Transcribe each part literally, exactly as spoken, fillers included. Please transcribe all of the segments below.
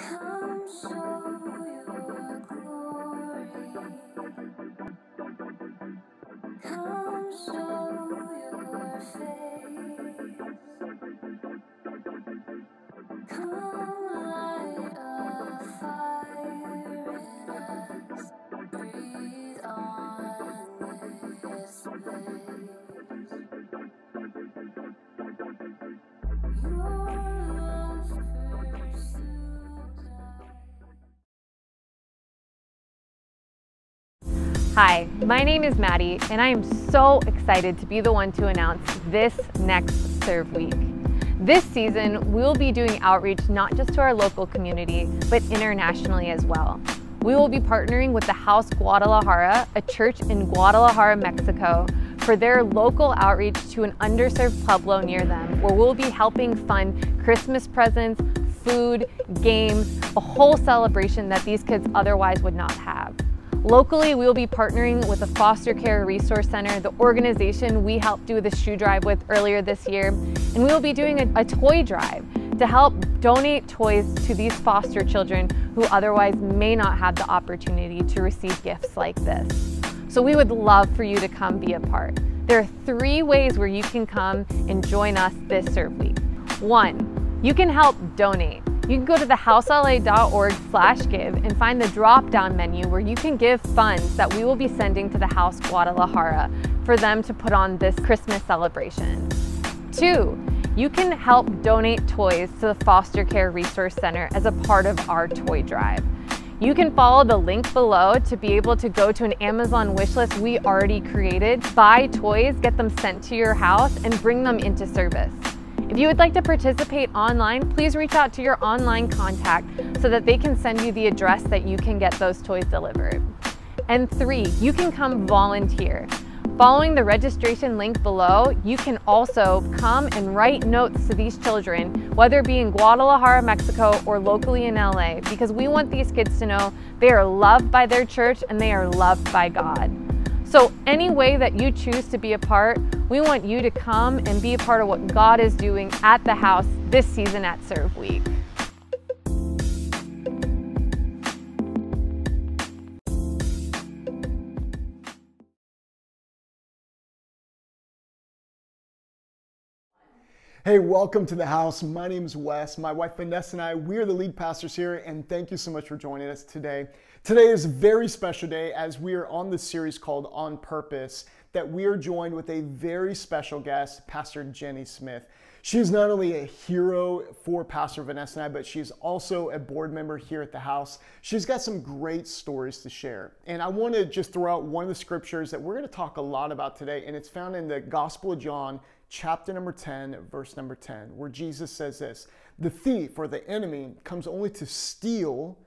Come show your glory. Come show your face. Come light a fire in us. Breathe on this place. Your Hi, my name is Maddie, and I am so excited to be the one to announce this next Serve Week. This season, we'll be doing outreach not just to our local community, but internationally as well. We will be partnering with the House Guadalajara, a church in Guadalajara, Mexico, for their local outreach to an underserved pueblo near them, where we'll be helping fund Christmas presents, food, games, a whole celebration that these kids otherwise would not have. Locally, we will be partnering with the Foster Care Resource Center, the organization we helped do the shoe drive with earlier this year, and we will be doing a, a toy drive to help donate toys to these foster children who otherwise may not have the opportunity to receive gifts like this. So we would love for you to come be a part. There are three ways where you can come and join us this Serve Week. One, you can help donate. You can go to the house L A dot org slash give and find the drop-down menu where you can give funds that we will be sending to the House Guadalajara for them to put on this Christmas celebration. Two, you can help donate toys to the Foster Care Resource Center as a part of our toy drive. You can follow the link below to be able to go to an Amazon wish list we already created, buy toys, get them sent to your house, and bring them into service. If you would like to participate online, please reach out to your online contact so that they can send you the address that you can get those toys delivered. And three, you can come volunteer. Following the registration link below, you can also come and write notes to these children, whether it be in Guadalajara, Mexico, or locally in L A, because we want these kids to know they are loved by their church and they are loved by God. So any way that you choose to be a part, we want you to come and be a part of what God is doing at the house this season at Serve Week. Hey, welcome to the house. My name is Wes. My wife Vanessa and I, we're the lead pastors here, and thank you so much for joining us today. Today is a very special day as we are on this series called On Purpose, that we are joined with a very special guest, Pastor Gini Smith. She's not only a hero for Pastor Vanessa and I, but she's also a board member here at the house. She's got some great stories to share. And I want to just throw out one of the scriptures that we're going to talk a lot about today, and it's found in the Gospel of John, chapter number ten, verse number ten, where Jesus says this: the thief, or the enemy, comes only to steal,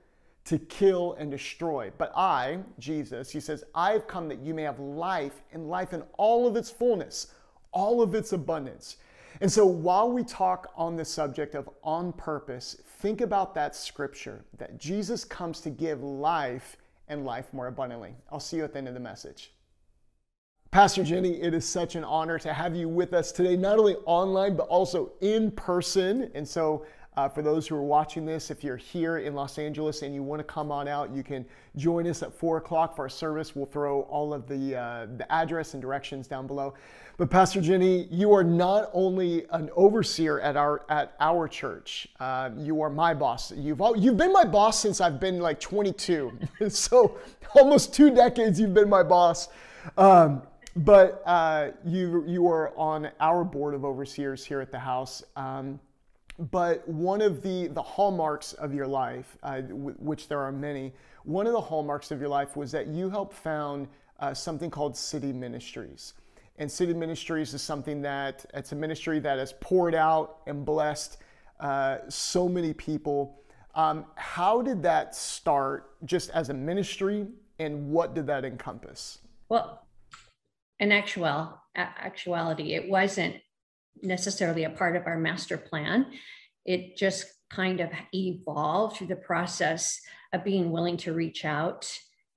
to kill, and destroy. But I, Jesus, he says, I've come that you may have life, and life in all of its fullness, all of its abundance. And so while we talk on the subject of on purpose, think about that scripture, that Jesus comes to give life and life more abundantly. I'll see you at the end of the message. Pastor Gini, it is such an honor to have you with us today, not only online, but also in person. And so Uh, for those who are watching this, if you're here in Los Angeles and you want to come on out, you can join us at four o'clock for our service. We'll throw all of the, uh, the address and directions down below. But Pastor Gini, you are not only an overseer at our at our church, uh, you are my boss. You've, all, you've been my boss since I've been like twenty-two. So almost two decades you've been my boss. Um, but uh, you, you are on our board of overseers here at the house. Um, But one of the, the hallmarks of your life, uh, w which there are many, one of the hallmarks of your life was that you helped found uh, something called City Ministries. And City Ministries is something that, it's a ministry that has poured out and blessed uh, so many people. Um, how did that start just as a ministry, and what did that encompass? Well, in actual, actuality, it wasn't necessarily a part of our master plan. It just kind of evolved through the process of being willing to reach out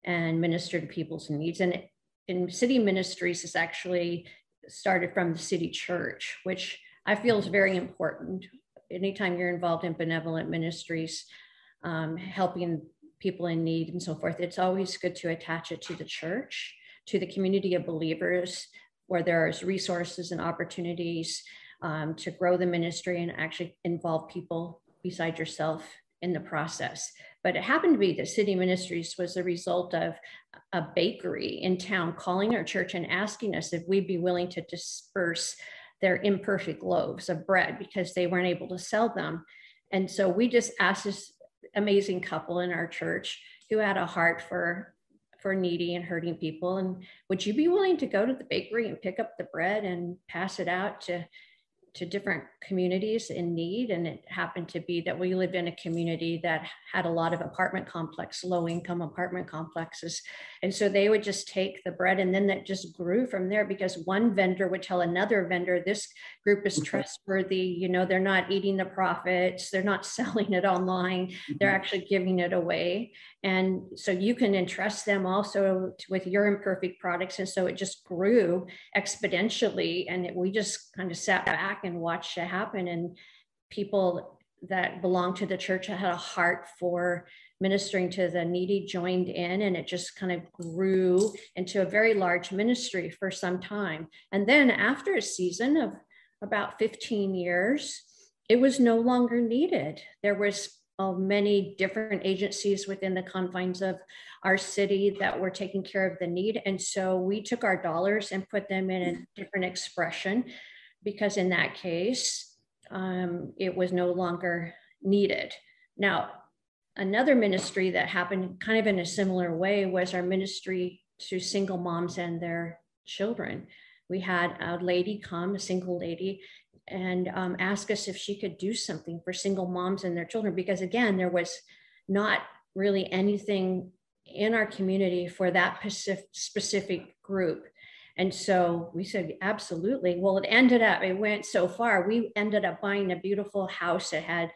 and minister to people's needs. And in City Ministries is actually started from the city church, which I feel is very important. Anytime you're involved in benevolent ministries, um, helping people in need and so forth, it's always good to attach it to the church, to the community of believers, where there's resources and opportunities um, to grow the ministry and actually involve people beside yourself in the process. But it happened to be that City Ministries was the result of a bakery in town calling our church and asking us if we'd be willing to disperse their imperfect loaves of bread because they weren't able to sell them. And so we just asked this amazing couple in our church who had a heart for for needy and hurting people, and would you be willing to go to the bakery and pick up the bread and pass it out to to different communities in need? And it happened to be that we lived in a community that had a lot of apartment complex, low income apartment complexes. And so they would just take the bread, and then that just grew from there, because one vendor would tell another vendor, this group is trustworthy. You know, they're not eating the profits. They're not selling it online. They're actually giving it away. And so you can entrust them also with your imperfect products. And so it just grew exponentially. And it, we just kind of sat back and watched it happen. And people that belonged to the church had a heart for ministering to the needy joined in, and it just kind of grew into a very large ministry for some time. And then after a season of about fifteen years, it was no longer needed. There was uh, many different agencies within the confines of our city that were taking care of the need. And so we took our dollars and put them in a different expression, because in that case, um, it was no longer needed. Now, another ministry that happened kind of in a similar way was our ministry to single moms and their children. We had a lady come, a single lady, and um, ask us if she could do something for single moms and their children, because again, there was not really anything in our community for that specific group. And so we said, absolutely. Well, it ended up, it went so far. We ended up buying a beautiful house that had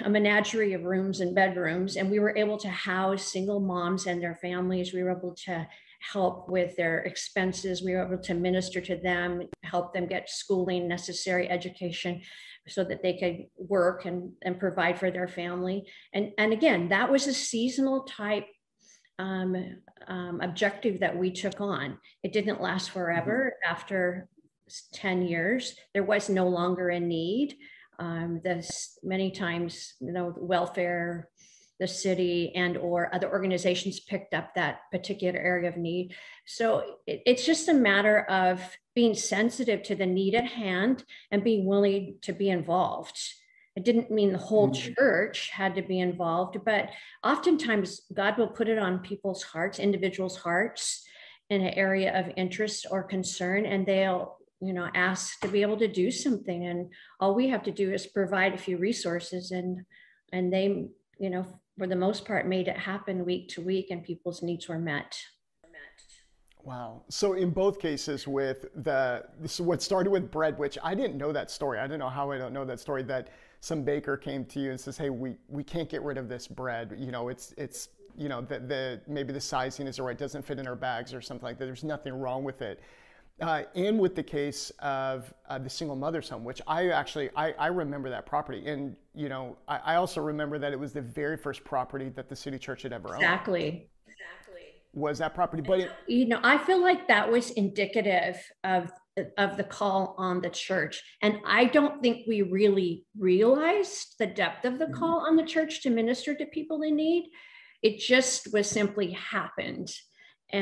a menagerie of rooms and bedrooms. And we were able to house single moms and their families. We were able to help with their expenses. We were able to minister to them, help them get schooling, necessary education, so that they could work and, and provide for their family. And, and again, that was a seasonal type Um, um, objective that we took on. It didn't last forever. Mm-hmm. After ten years, there was no longer a need. Um, this many times, you know, welfare, the city, and or other organizations picked up that particular area of need. So it, it's just a matter of being sensitive to the need at hand and being willing to be involved. It didn't mean the whole church had to be involved, but oftentimes God will put it on people's hearts, individuals' hearts, in an area of interest or concern, and they'll, you know, ask to be able to do something. And all we have to do is provide a few resources, and and they, you know, for the most part, made it happen week to week, and people's needs were met. Wow. So in both cases, with the so what started with bread, which I didn't know that story. I don't know how I don't know that story, that some baker came to you and says, "Hey, we, we can't get rid of this bread. You know, it's it's you know the the maybe the sizing isn't right, doesn't fit in our bags or something like that. There's nothing wrong with it." Uh, and with the case of uh, the single mother's home, which I actually I, I remember that property, and you know I, I also remember that it was the very first property that the city church had ever owned. Exactly. Was that property, but it, you know, I feel like that was indicative of of the call on the church, and I don't think we really realized the depth of the call on the church to minister to people in need. It just was simply happened,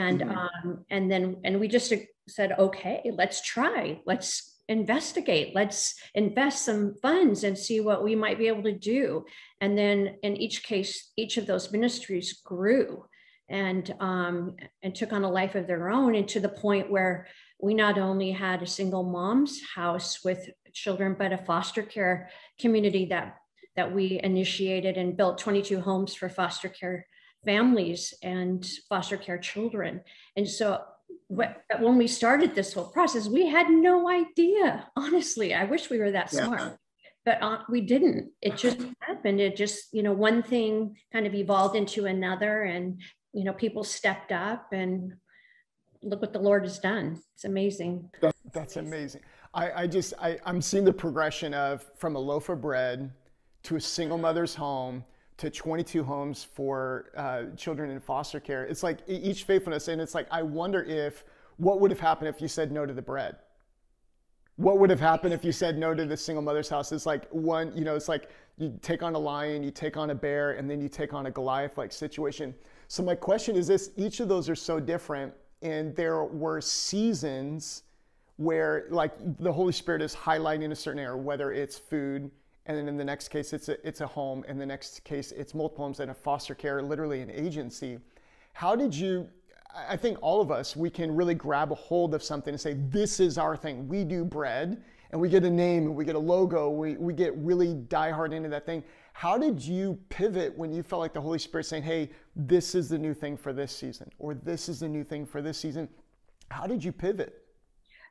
and mm-hmm. um, and then and we just said, okay, let's try, let's investigate, let's invest some funds and see what we might be able to do. And then in each case, each of those ministries grew and um, and took on a life of their own, and to the point where we not only had a single mom's house with children, but a foster care community that that we initiated and built twenty-two homes for foster care families and foster care children. And so what, when we started this whole process, we had no idea. Honestly, I wish we were that yeah. smart. But uh, we didn't. It just happened. It just, you know, one thing kind of evolved into another, and, you know, people stepped up, and look what the Lord has done. It's amazing. That's, that's amazing. I, I just, I, I'm seeing the progression of from a loaf of bread to a single mother's home to twenty-two homes for uh, children in foster care. It's like each faithfulness. And it's like, I wonder if, what would have happened if you said no to the bread? What would have happened if you said no to the single mother's house? It's like one, you know, it's like you take on a lion, you take on a bear, and then you take on a Goliath-like situation. So my question is this, each of those are so different. And there were seasons where like the Holy Spirit is highlighting a certain area, whether it's food, and then in the next case, it's a, it's a home. In the next case, it's multiple homes and a foster care, literally an agency. How did you, I think all of us, we can really grab a hold of something and say, this is our thing. We do bread, and we get a name, and we get a logo. We, we get really diehard into that thing. How did you pivot when you felt like the Holy Spirit saying, hey, this is the new thing for this season, or this is the new thing for this season? How did you pivot?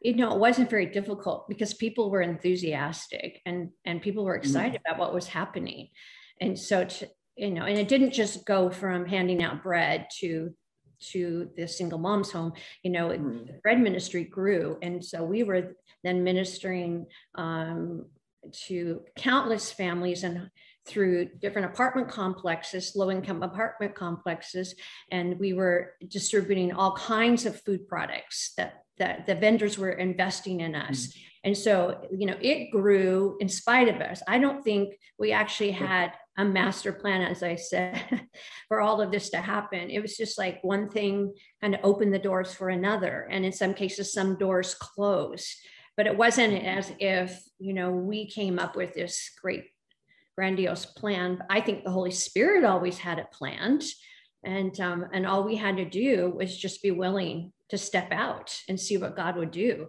You know, it wasn't very difficult because people were enthusiastic and, and people were excited mm-hmm. about what was happening. And so, to, you know, and it didn't just go from handing out bread to, to the single mom's home, you know, mm-hmm. the bread ministry grew. And so we were then ministering um, to countless families and through different apartment complexes, low-income apartment complexes. And we were distributing all kinds of food products that that the vendors were investing in us. Mm-hmm. And so, you know, it grew in spite of us. I don't think we actually had a master plan, as I said, for all of this to happen. It was just like one thing kind of opened the doors for another. And in some cases, some doors closed, but it wasn't as if, you know, we came up with this great grandiose plan. I think the Holy Spirit always had it planned. And, um, and all we had to do was just be willing to step out and see what God would do.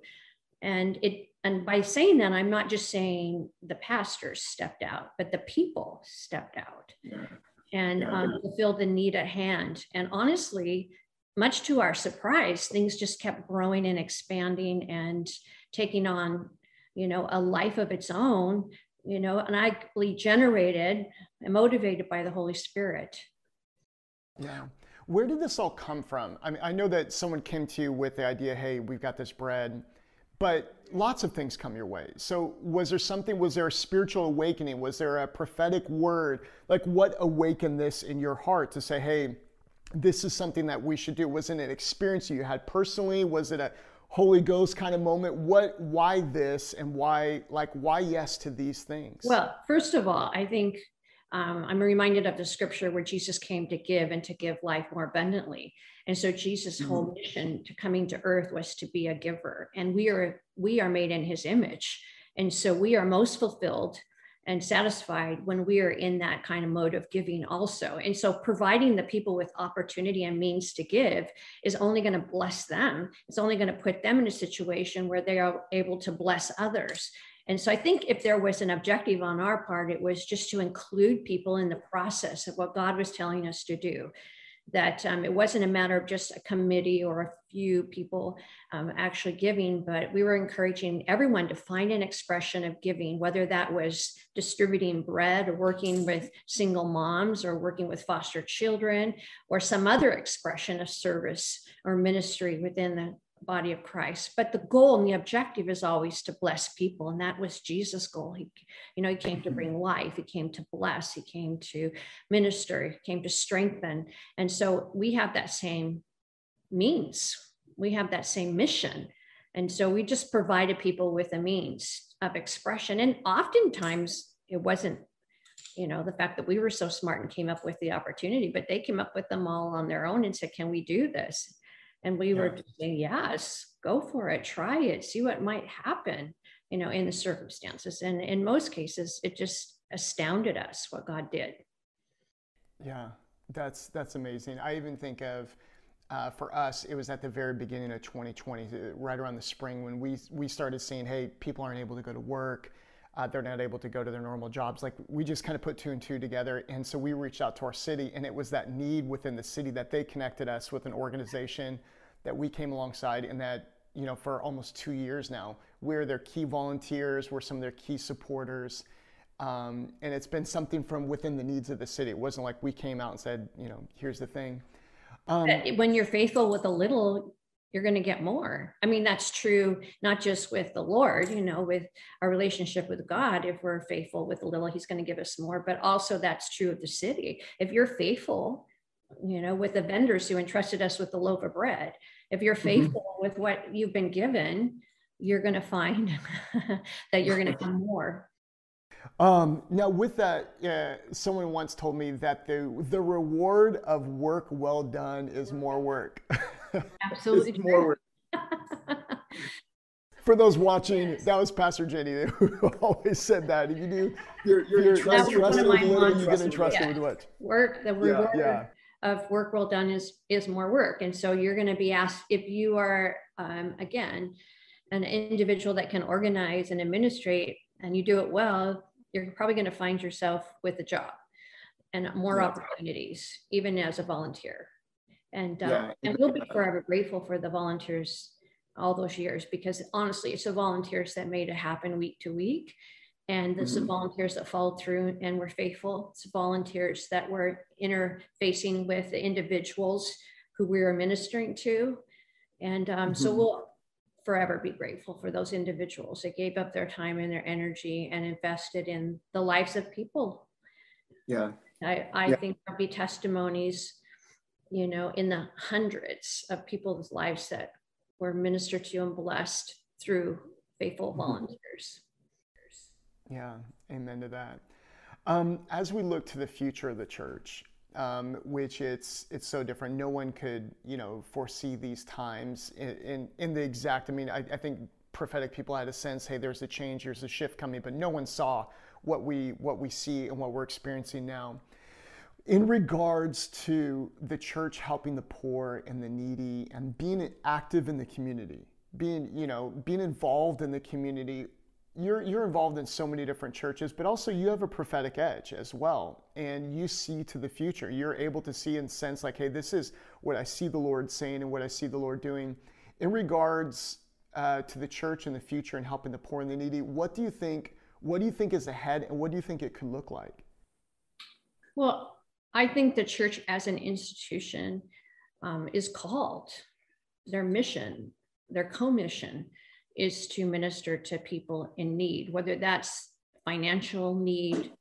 And it, and by saying that, I'm not just saying the pastors stepped out, but the people stepped out yeah. and um, fulfilled the need at hand. And honestly, much to our surprise, things just kept growing and expanding and taking on, you know, a life of its own, you know, and I really generated and motivated by the Holy Spirit. Yeah. Where did this all come from? I mean, I know that someone came to you with the idea, hey, we've got this bread, but lots of things come your way. So was there something, was there a spiritual awakening? Was there a prophetic word? Like what awakened this in your heart to say, hey, this is something that we should do? Was it an experience you had personally? Was it a Holy Ghost kind of moment? What, why this and why, like why yes to these things? Well, first of all, I think Um, I'm reminded of the scripture where Jesus came to give and to give life more abundantly. And so Jesus' mm-hmm. whole mission to coming to earth was to be a giver. And we are, we are made in his image. And so we are most fulfilled and satisfied when we are in that kind of mode of giving also. And so providing the people with opportunity and means to give is only going to bless them. It's only going to put them in a situation where they are able to bless others. And so I think if there was an objective on our part, it was just to include people in the process of what God was telling us to do, that um, it wasn't a matter of just a committee or a few people um, actually giving, but we were encouraging everyone to find an expression of giving, whether that was distributing bread or working with single moms or working with foster children or some other expression of service or ministry within the body of Christ. But the goal and the objective is always to bless people. And that was Jesus' goal. He, you know, he came to bring life. He came to bless. He came to minister. He came to strengthen. And so we have that same means. We have that same mission. And so we just provided people with a means of expression. And oftentimes it wasn't, you know, the fact that we were so smart and came up with the opportunity, but they came up with them all on their own and said, can we do this? And we yeah. were saying, yes, go for it, try it, see what might happen, you know, in the circumstances. And in most cases, it just astounded us what God did. Yeah, that's that's amazing. I even think of, uh, for us, it was at the very beginning of twenty twenty, right around the spring when we, we started seeing, hey, people aren't able to go to work. Uh, they're not able to go to their normal jobs. Like we just kind of put two and two together. And so we reached out to our city, and it was that need within the city that they connected us with an organization that we came alongside, and that, you know, for almost two years now, we're their key volunteers, we're some of their key supporters. Um, and it's been something from within the needs of the city. It wasn't like we came out and said, you know, here's the thing. Um, when you're faithful with a little, you're going to get more. I mean, that's true, not just with the Lord, you know, with our relationship with God. If we're faithful with a little, he's going to give us more, but also that's true of the city. If you're faithful, you know, with the vendors who entrusted us with the loaf of bread, if you're faithful mm-hmm. with what you've been given, you're going to find that you're going to get more. Um, now with that, uh, someone once told me that the, the reward of work well done is more work. Absolutely. It's more work. For those watching, yes. That was Pastor Gini who always said that. If you do, you're, you're, you're trust, trusted with little, you get entrusted yeah. with much. Work, the reward yeah, yeah. of work well done is, is more work. And so you're going to be asked, if you are, um, again, an individual that can organize and administrate and you do it well, you're probably going to find yourself with a job and more yeah. opportunities, even as a volunteer. And, uh, yeah. and we'll be forever grateful for the volunteers all those years, because honestly, it's the volunteers that made it happen week to week. And it's mm-hmm. the volunteers that followed through and were faithful. It's the volunteers that were interfacing with the individuals who we were ministering to. And um, mm-hmm. so we'll forever be grateful for those individuals that gave up their time and their energy and invested in the lives of people. Yeah. I, I yeah. think there'll be testimonies, you know, in the hundreds of people's lives that were ministered to and blessed through faithful volunteers. Yeah. Amen to that. Um, as we look to the future of the church, Um, which it's it's so different. No one could, you know, foresee these times in, in, in the exact. I mean, I, I think prophetic people had a sense, hey, there's a change, there's a shift coming, but no one saw what we what we see and what we're experiencing now. In regards to the church helping the poor and the needy and being active in the community, being you know being involved in the community. You're, you're involved in so many different churches, but also you have a prophetic edge as well. And you see to the future. You're able to see and sense like, hey, this is what I see the Lord saying and what I see the Lord doing. In regards uh, to the church in the future and helping the poor and the needy, what do you think, what do you think is ahead and what do you think it could look like? Well, I think the church as an institution um, is called. Their mission, their commission is to minister to people in need, whether that's financial need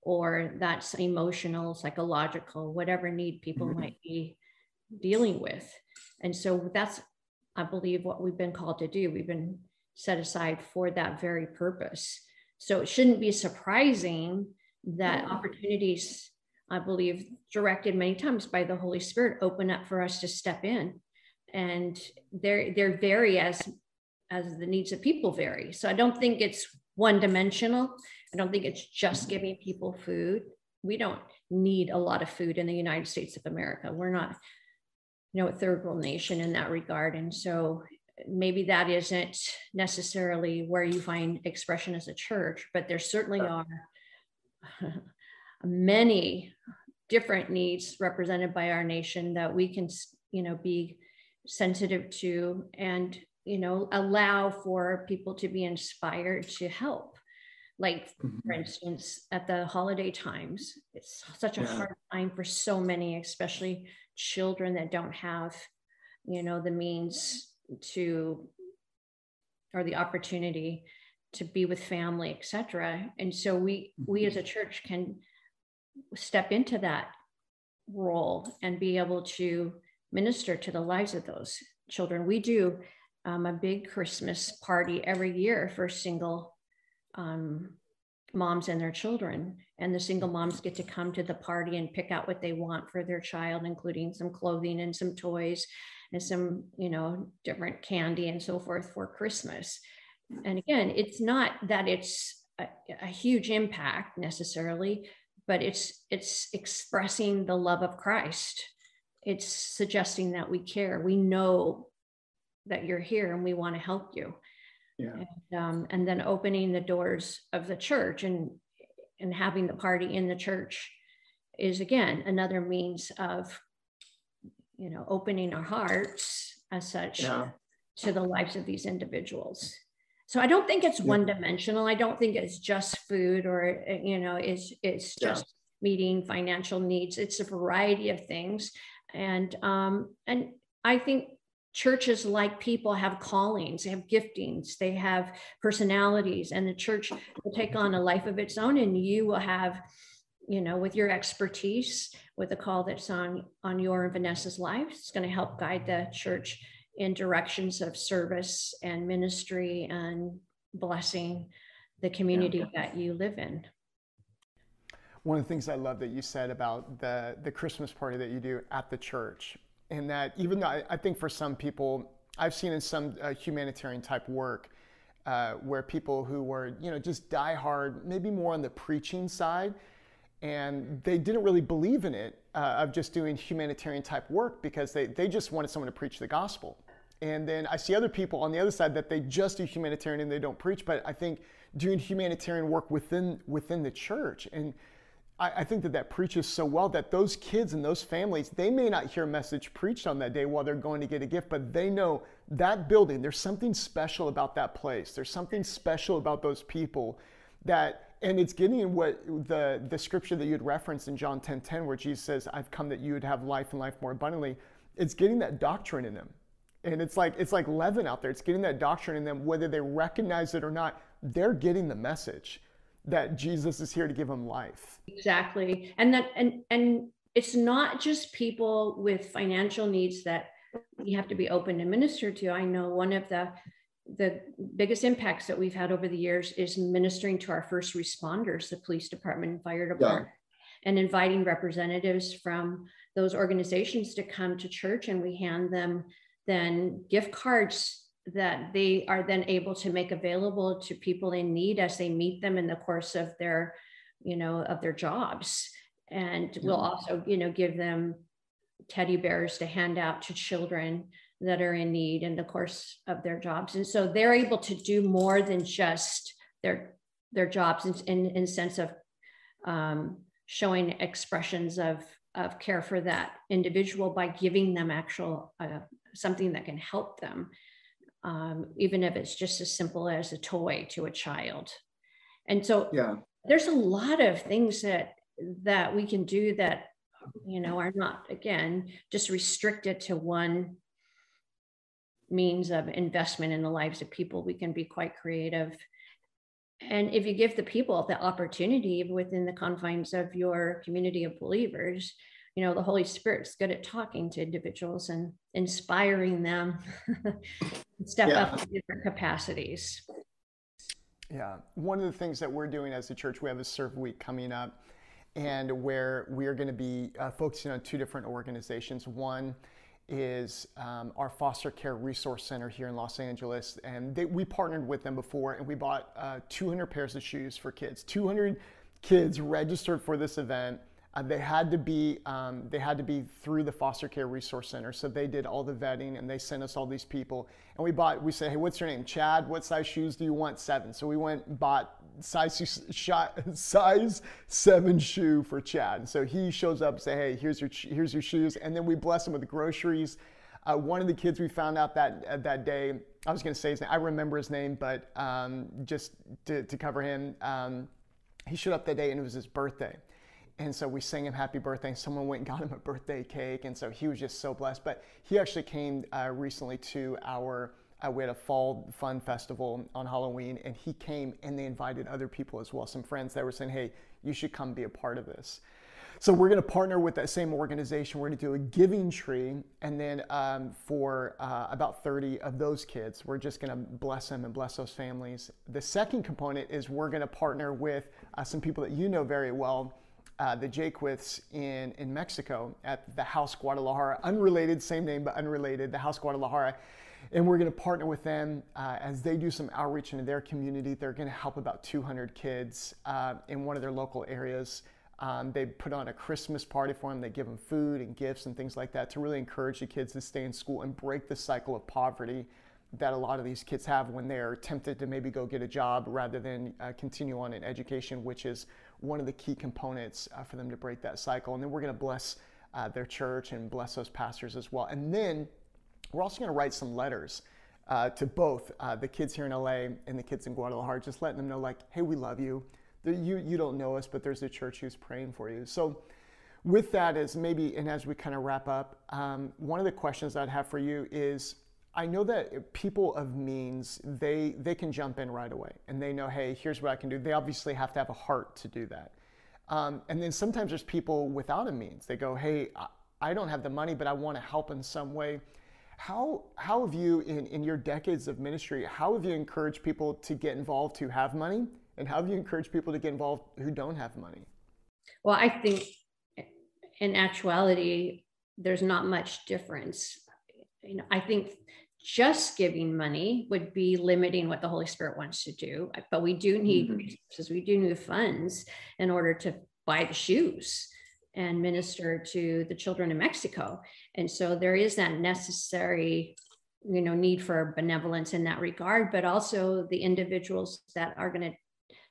or that's emotional, psychological, whatever need people mm-hmm. might be dealing with. And so that's, I believe, what we've been called to do. We've been set aside for that very purpose. So it shouldn't be surprising that mm-hmm. opportunities, I believe, directed many times by the Holy Spirit, open up for us to step in. And they're, they're very as as the needs of people vary. So I don't think it's one dimensional. I don't think it's just giving people food. We don't need a lot of food in the United States of America. We're not, you know, a third world nation in that regard. And so maybe that isn't necessarily where you find expression as a church, but there certainly are many different needs represented by our nation that we can, you know, be sensitive to and you know, allow for people to be inspired to help. Like, for instance, at the holiday times, it's such a yeah. hard time for so many, especially children that don't have, you know, the means to, or the opportunity to be with family, et cetera. And so we, we as a church can step into that role and be able to minister to the lives of those children. We do Um, a big Christmas party every year for single um, moms and their children. And the single moms get to come to the party and pick out what they want for their child, including some clothing and some toys and some, you know, different candy and so forth for Christmas. And again, it's not that it's a, a huge impact necessarily, but it's, it's expressing the love of Christ. It's suggesting that we care. We know that you're here and we want to help you. Yeah. And, um, and then opening the doors of the church and, and having the party in the church is again, another means of, you know, opening our hearts as such yeah. to the lives of these individuals. So I don't think it's yeah. one dimensional. I don't think it's just food or, you know, it's, it's just yeah. meeting financial needs. It's a variety of things. And, um, and I think, churches like people have callings, they have giftings, they have personalities, and the church will take on a life of its own, and you will have, you know, with your expertise, with the call that's on, on your and Vanessa's life, it's going to help guide the church in directions of service and ministry and blessing the community yeah. that you live in. One of the things I love that you said about the, the Christmas party that you do at the church, and that even though I, I think for some people, I've seen in some uh, humanitarian type work uh, where people who were, you know, just diehard, maybe more on the preaching side, and they didn't really believe in it uh, of just doing humanitarian type work because they, they just wanted someone to preach the gospel. And then I see other people on the other side that they just do humanitarian and they don't preach, but I think doing humanitarian work within within the church, and I think that that preaches so well that those kids and those families, they may not hear a message preached on that day while they're going to get a gift, but they know that building, there's something special about that place. There's something special about those people that, and it's getting what the, the scripture that you had referenced in John ten ten, where Jesus says, I've come that you would have life and life more abundantly. It's getting that doctrine in them. And it's like, it's like leaven out there. It's getting that doctrine in them, whether they recognize it or not, they're getting the message that Jesus is here to give them life. Exactly. And that, and, and it's not just people with financial needs that we have to be open to minister to. I know one of the, the biggest impacts that we've had over the years is ministering to our first responders, the police department and fire department, yeah. and inviting representatives from those organizations to come to church. And we hand them then gift cards that they are then able to make available to people in need as they meet them in the course of their, you know, of their jobs. And we'll also, you know, give them teddy bears to hand out to children that are in need in the course of their jobs. And so they're able to do more than just their, their jobs in, in, in sense of um, showing expressions of, of care for that individual by giving them actual, uh, something that can help them. Um, even if it's just as simple as a toy to a child. And so yeah. there's a lot of things that that we can do that, you know, are not, again, just restricted to one means of investment in the lives of people. We can be quite creative. And if you give the people the opportunity within the confines of your community of believers, you know, the Holy Spirit's good at talking to individuals and inspiring them to step yeah. up in different capacities. Yeah. One of the things that we're doing as a church, we have a Serve Week coming up, and where we are going to be uh, focusing on two different organizations. One is um, our Foster Care Resource Center here in Los Angeles. And they, we partnered with them before, and we bought uh, two hundred pairs of shoes for kids. two hundred kids registered for this event. Uh, they had to be um, they had to be through the Foster Care Resource Center, so they did all the vetting and they sent us all these people. And we bought. We said, "Hey, what's your name, Chad? What size shoes do you want? Seven." So we went and bought size size seven shoe for Chad. And so he shows up and say, "Hey, here's your here's your shoes," and then we bless him with groceries. Uh, one of the kids we found out that uh, that day, I was going to say his name. I remember his name, but um, just to, to cover him, um, he showed up that day and it was his birthday. And so we sang him happy birthday, and someone went and got him a birthday cake. And so he was just so blessed. But he actually came uh, recently to our, uh, we had a fall fun festival on Halloween, and he came and they invited other people as well. Some friends that were saying, hey, you should come be a part of this. So we're going to partner with that same organization. We're going to do a giving tree. And then um, for uh, about thirty of those kids, we're just going to bless them and bless those families. The second component is we're going to partner with uh, some people that you know very well. Uh, the Jaquiths in, in Mexico at the House Guadalajara, unrelated, same name, but unrelated, the House Guadalajara. And we're going to partner with them uh, as they do some outreach into their community. They're going to help about two hundred kids uh, in one of their local areas. Um, they put on a Christmas party for them. They give them food and gifts and things like that to really encourage the kids to stay in school and break the cycle of poverty that a lot of these kids have when they're tempted to maybe go get a job rather than uh, continue on in education, which is one of the key components uh, for them to break that cycle. And then we're going to bless uh, their church and bless those pastors as well. And then we're also going to write some letters uh, to both uh, the kids here in L A and the kids in Guadalajara, just letting them know, like, hey, we love you. You, you don't know us, but there's a church who's praying for you. So with that is maybe, and as we kind of wrap up, um, one of the questions I'd have for you is, I know that people of means, they, they can jump in right away and they know, hey, here's what I can do. They obviously have to have a heart to do that. Um, and then sometimes there's people without a means. They go, hey, I don't have the money, but I want to help in some way. How, how have you, in, in your decades of ministry, how have you encouraged people to get involved who have money? And how have you encouraged people to get involved who don't have money? Well, I think in actuality, there's not much difference. You know, I think just giving money would be limiting what the Holy Spirit wants to do, but we do need mm-hmm. resources, we do need funds in order to buy the shoes and minister to the children in Mexico. And so there is that necessary, you know, need for benevolence in that regard, but also the individuals that are going to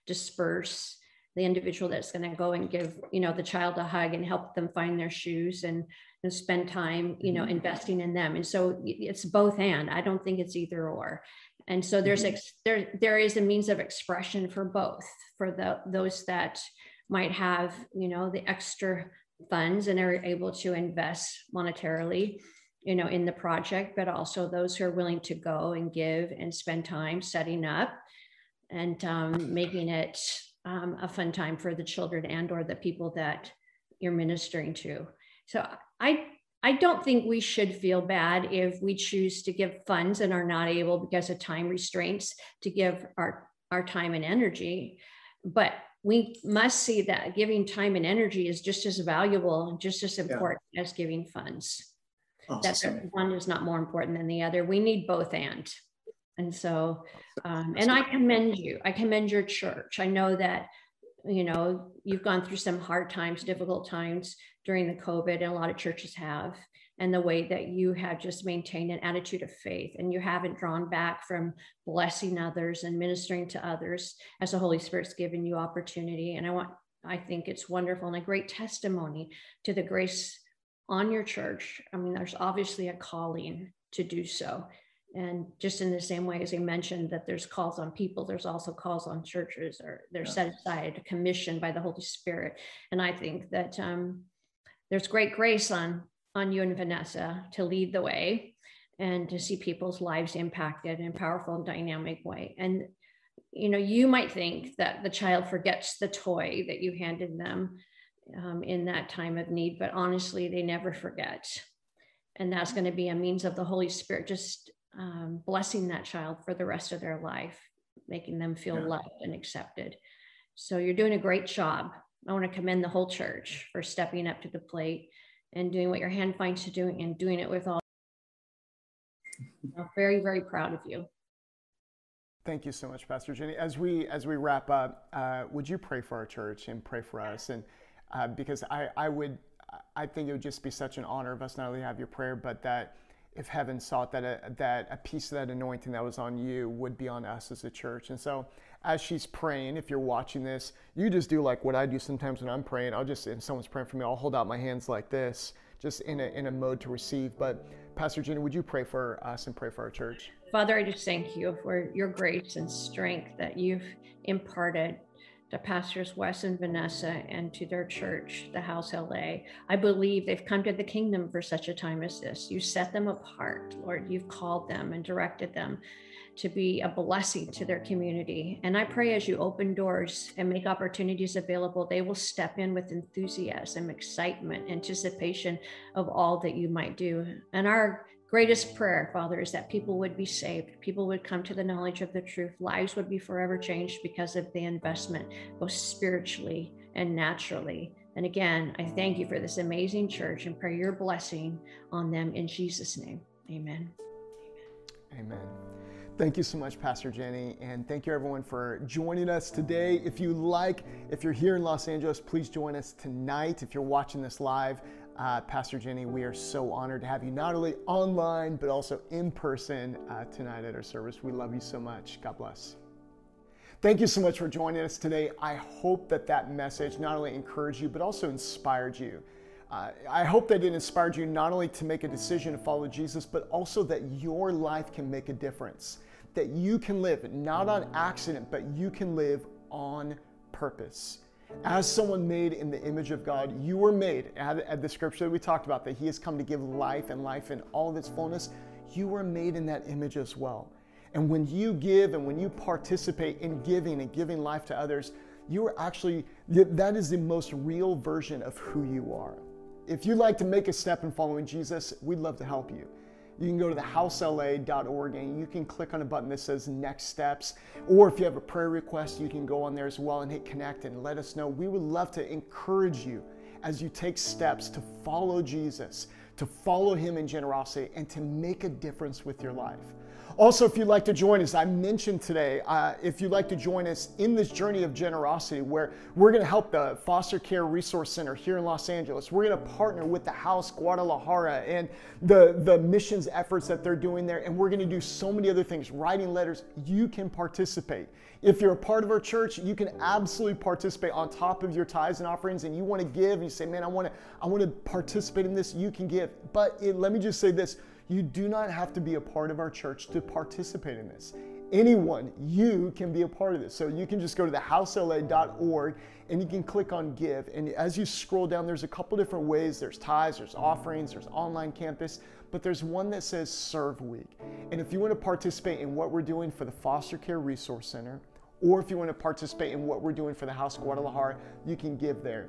disperse, the individual that's going to go and give, you know, the child a hug and help them find their shoes and, and spend time, you know, investing in them. And so it's both and. I don't think it's either or. And so there's ex- there there is a means of expression for both, for the those that might have, you know, the extra funds and are able to invest monetarily, you know, in the project, but also those who are willing to go and give and spend time setting up and um, making it um, a fun time for the children and or the people that you're ministering to. So I I don't think we should feel bad if we choose to give funds and are not able because of time restraints to give our, our time and energy, but we must see that giving time and energy is just as valuable and just as important yeah. as giving funds. Awesome. That one is not more important than the other. We need both and. And so, um, and I commend you. I commend your church. I know that, you know, you've gone through some hard times, difficult times during the COVID, and a lot of churches have, and the way that you have just maintained an attitude of faith and you haven't drawn back from blessing others and ministering to others as the Holy Spirit's given you opportunity. And I want, I think it's wonderful and a great testimony to the grace on your church. I mean, there's obviously a calling to do so. And just in the same way as you mentioned that there's calls on people, there's also calls on churches, or they're yeah. set aside, a commission by the Holy Spirit. And I think that um, there's great grace on, on you and Vanessa to lead the way and to see people's lives impacted in a powerful and dynamic way. And, you know, you might think that the child forgets the toy that you handed them um, in that time of need, but honestly, they never forget. And that's going to be a means of the Holy Spirit just Um, blessing that child for the rest of their life, making them feel yeah. loved and accepted. So you're doing a great job. I want to commend the whole church for stepping up to the plate and doing what your hand finds to do and doing it with all. I'm very, very proud of you. Thank you so much, Pastor Gini. As we as we wrap up, uh, would you pray for our church and pray for us? And uh, because I I would I think it would just be such an honor of us not only have your prayer, but that, if heaven sought, that a, that a piece of that anointing that was on you would be on us as a church. And so as she's praying, if you're watching this, you just do like what I do sometimes when I'm praying. I'll just, if someone's praying for me, I'll hold out my hands like this, just in a, in a mode to receive. But Pastor Gini, would you pray for us and pray for our church? Father, I just thank you for your grace and strength that you've imparted to Pastors Wes and Vanessa and to their church, The House L A. I believe they've come to the kingdom for such a time as this. You set them apart, Lord. You've called them and directed them to be a blessing to their community. And I pray as you open doors and make opportunities available, they will step in with enthusiasm, excitement, anticipation of all that you might do. And our greatest prayer, Father, is that people would be saved. People would come to the knowledge of the truth. Lives would be forever changed because of the investment, both spiritually and naturally. And again, I thank you for this amazing church and pray your blessing on them in Jesus' name. Amen. Amen. Thank you so much, Pastor Gini. And thank you everyone for joining us today. If you like, if you're here in Los Angeles, please join us tonight. If you're watching this live, Uh, Pastor Gini, we are so honored to have you not only online, but also in person uh, tonight at our service. We love you so much. God bless. Thank you so much for joining us today. I hope that that message not only encouraged you, but also inspired you. Uh, I hope that it inspired you not only to make a decision to follow Jesus, but also that your life can make a difference, that you can live not on accident, but you can live on purpose. As someone made in the image of God, you were made. At the scripture that we talked about, that he has come to give life and life in all of its fullness, you were made in that image as well. And when you give and when you participate in giving and giving life to others, you are actually, that is the most real version of who you are. If you'd like to make a step in following Jesus, we'd love to help you. You can go to the house L A dot org and you can click on a button that says Next Steps. Or if you have a prayer request, you can go on there as well and hit connect and let us know. We would love to encourage you as you take steps to follow Jesus, to follow him in generosity, and to make a difference with your life. Also, if you'd like to join us, I mentioned today, uh, if you'd like to join us in this journey of generosity where we're going to help the Foster Care Resource Center here in Los Angeles. We're going to partner with the House Guadalajara and the, the missions efforts that they're doing there. And we're going to do so many other things, writing letters. You can participate. If you're a part of our church, you can absolutely participate on top of your tithes and offerings, and you want to give and you say, man, I want to I want to participate in this, you can give. But it, let me just say this. You do not have to be a part of our church to participate in this. Anyone, you can be a part of this. So you can just go to the house L A dot org and you can click on give. And as you scroll down, there's a couple different ways. There's tithes, there's offerings, there's online campus, but there's one that says Serve Week. And if you want to participate in what we're doing for the Foster Care Resource Center, or if you want to participate in what we're doing for the House Guadalajara, you can give there.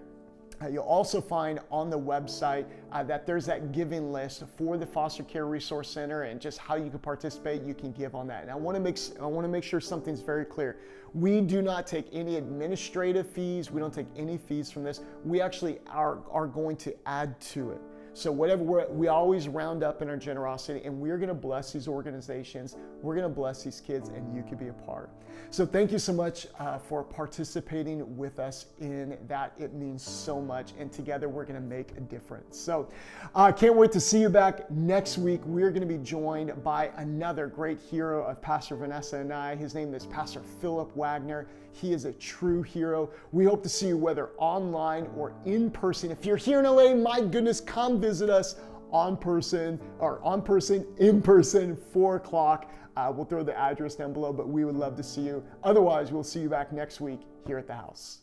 You'll also find on the website uh, that there's that giving list for the Foster Care Resource Center and just how you can participate. You can give on that. And I want to make I want to make sure something's very clear. We do not take any administrative fees. We don't take any fees from this. We actually are are going to add to it. So whatever we're, we always round up in our generosity, and we're going to bless these organizations. We're going to bless these kids, and you can be a part. So thank you so much uh, for participating with us in that. It means so much, and together we're going to make a difference. So I uh, can't wait to see you back next week. We're going to be joined by another great hero of Pastor Vanessa and I. His name is Pastor Philip Wagner. He is a true hero. We hope to see you whether online or in person. If you're here in L A, my goodness, come visit us on person or on person, in person, four o'clock. Uh, we'll throw the address down below, but we would love to see you. Otherwise, we'll see you back next week here at the house.